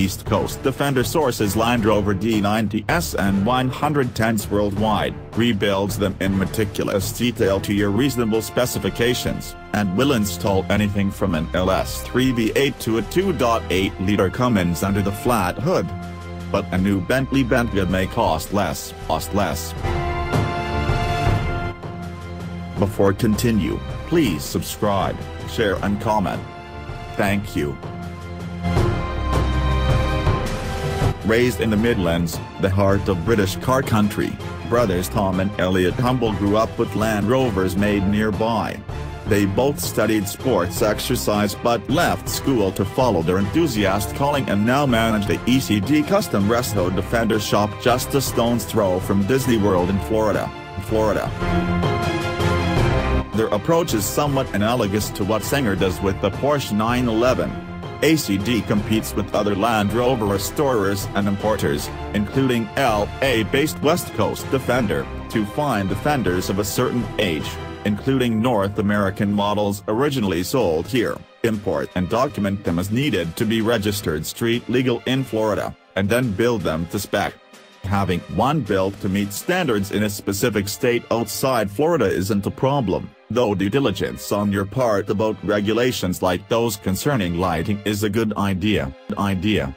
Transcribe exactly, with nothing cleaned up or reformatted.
East Coast Defender sources Land Rover D ninety S and one hundred tens worldwide, rebuilds them in meticulous detail to your reasonable specifications, and will install anything from an L S three V eight to a two point eight liter Cummins under the flat hood. But a new Bentley Bentayga may cost less, cost less. Before continue, please subscribe, share and comment. Thank you. Raised in the Midlands, the heart of British car country, brothers Tom and Elliot Humble grew up with Land Rovers made nearby. They both studied sports exercise but left school to follow their enthusiast calling and now manage the E C D Custom Resto Defender Shop just a stone's throw from Disney World in Florida, Florida. Their approach is somewhat analogous to what Singer does with the Porsche nine eleven. A C D competes with other Land Rover restorers and importers, including L A-based West Coast Defender, to find defenders of a certain age, including North American models originally sold here, import and document them as needed to be registered street legal in Florida, and then build them to spec. Having one built to meet standards in a specific state outside Florida isn't a problem, though due diligence on your part about regulations like those concerning lighting is a good idea. idea.